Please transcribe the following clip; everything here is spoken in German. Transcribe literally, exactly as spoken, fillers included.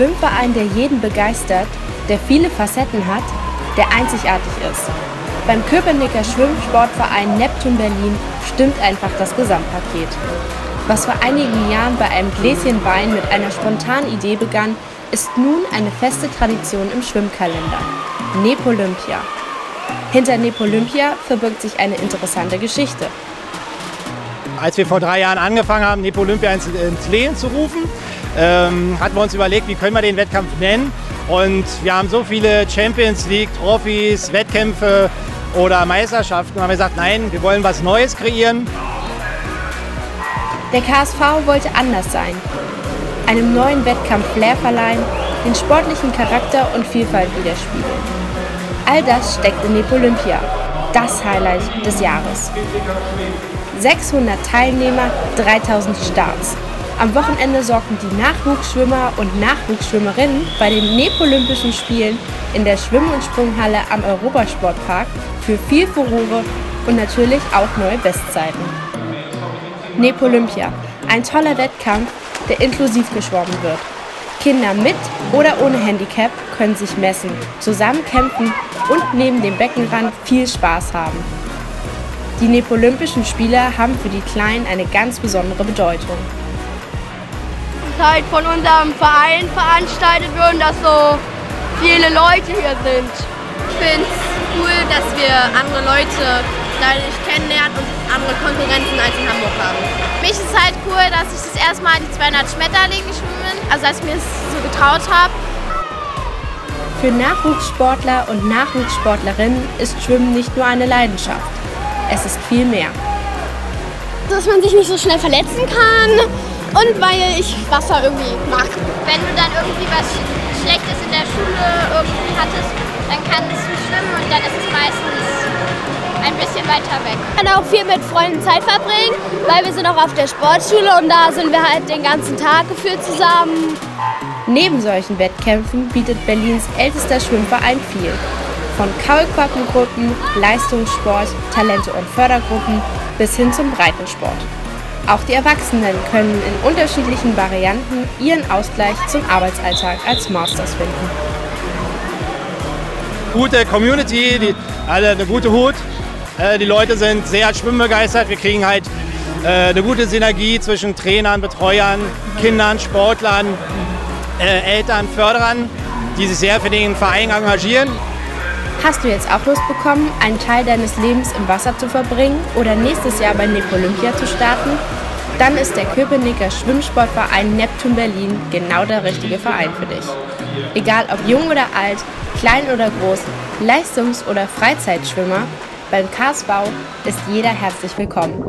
Schwimmverein, der jeden begeistert, der viele Facetten hat, der einzigartig ist. Beim Köpenicker Schwimmsportverein Neptun Berlin stimmt einfach das Gesamtpaket. Was vor einigen Jahren bei einem Gläschen Wein mit einer spontanen Idee begann, ist nun eine feste Tradition im Schwimmkalender: Nepolympia. Hinter Nepolympia verbirgt sich eine interessante Geschichte. Als wir vor drei Jahren angefangen haben, Nepolympia ins, ins Leben zu rufen, ähm, hatten wir uns überlegt, wie können wir den Wettkampf nennen. Und wir haben so viele Champions League, Trophys, Wettkämpfe oder Meisterschaften. Und haben gesagt, nein, wir wollen was Neues kreieren. Der K S V wollte anders sein, einem neuen Wettkampf Flair verleihen, den sportlichen Charakter und Vielfalt widerspiegeln. All das steckt in Nepolympia, das Highlight des Jahres. sechshundert Teilnehmer, dreitausend Starts. Am Wochenende sorgten die Nachwuchsschwimmer und Nachwuchsschwimmerinnen bei den Nepolympischen Spielen in der Schwimm- und Sprunghalle am Europasportpark für viel Furore und natürlich auch neue Bestzeiten. Nepolympia, ein toller Wettkampf, der inklusiv geschwommen wird. Kinder mit oder ohne Handicap können sich messen, zusammen kämpfen und neben dem Beckenrand viel Spaß haben. Die Nepolympischen Spiele haben für die Kleinen eine ganz besondere Bedeutung. Dass halt von unserem Verein veranstaltet wird und dass so viele Leute hier sind. Ich finde es cool, dass wir andere Leute dadurch kennenlernen und andere Konkurrenzen als in Hamburg haben. Mich ist halt cool, dass ich das erste Mal die zweihundert Schmetterlinge geschwommen bin, also dass ich mir es so getraut habe. Für Nachwuchssportler und Nachwuchssportlerinnen ist Schwimmen nicht nur eine Leidenschaft, es ist viel mehr. Dass man sich nicht so schnell verletzen kann und weil ich Wasser irgendwie mag. Wenn du dann irgendwie was Schlechtes in der Schule irgendwie hattest, dann kannst du schwimmen und dann ist es meistens ein bisschen weiter weg. Ich kann auch viel mit Freunden Zeit verbringen, weil wir sind auch auf der Sportschule und da sind wir halt den ganzen Tag gefühlt zusammen. Neben solchen Wettkämpfen bietet Berlins ältester Schwimmverein viel. Von Kaulquappengruppen, Leistungssport, Talente- und Fördergruppen bis hin zum Breitensport. Auch die Erwachsenen können in unterschiedlichen Varianten ihren Ausgleich zum Arbeitsalltag als Masters finden. Gute Community, die, alle eine gute Hut. Die Leute sind sehr schwimmbegeistert. Wir kriegen halt äh, eine gute Synergie zwischen Trainern, Betreuern, Kindern, Sportlern, äh, Eltern, Förderern, die sich sehr für den Verein engagieren. Hast du jetzt auch Lust bekommen, einen Teil deines Lebens im Wasser zu verbringen oder nächstes Jahr bei Nepolympia zu starten? Dann ist der Köpenicker Schwimmsportverein Neptun Berlin genau der richtige Verein für dich. Egal ob jung oder alt, klein oder groß, Leistungs- oder Freizeitschwimmer, beim K S V ist jeder herzlich willkommen.